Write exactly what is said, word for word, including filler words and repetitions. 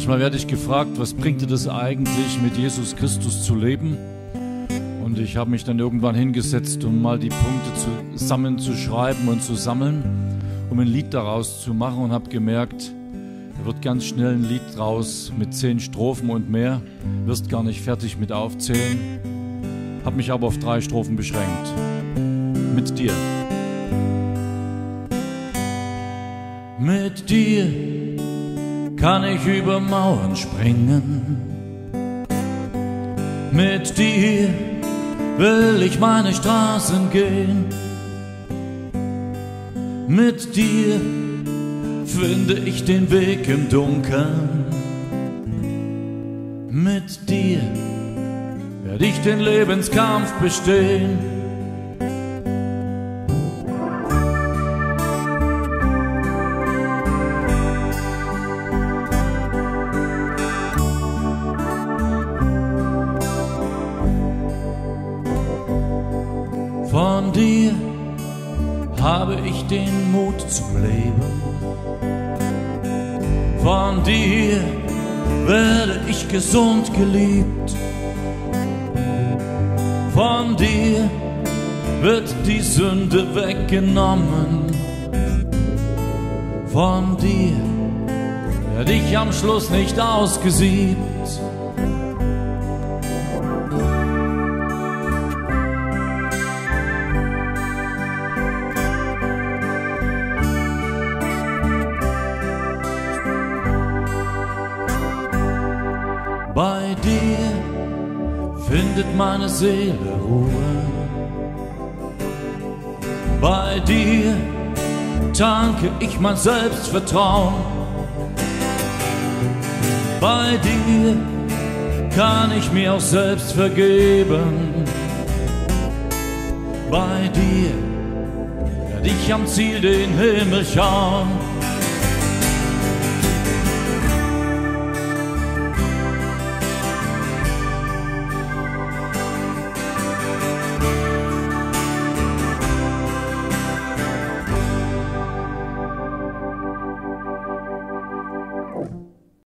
Manchmal werde ich gefragt, was bringt dir das eigentlich, mit Jesus Christus zu leben? Und ich habe mich dann irgendwann hingesetzt, um mal die Punkte zusammenzuschreiben und zu sammeln, um ein Lied daraus zu machen, und habe gemerkt, da wird ganz schnell ein Lied draus mit zehn Strophen und mehr, wirst gar nicht fertig mit aufzählen, habe mich aber auf drei Strophen beschränkt. Mit dir. Mit dir kann ich über Mauern springen. Mit dir will ich meine Straßen gehen. Mit dir finde ich den Weg im Dunkeln. Mit dir werde ich den Lebenskampf bestehen. Von dir habe ich den Mut zum Leben. Von dir werde ich gesund geliebt. Von dir wird die Sünde weggenommen. Von dir werde ich am Schluss nicht ausgesiebt. Bei dir findet meine Seele Ruhe. Bei dir tanke ich mein Selbstvertrauen. Bei dir kann ich mir auch selbst vergeben. Bei dir werde ich am Ziel den Himmel schauen.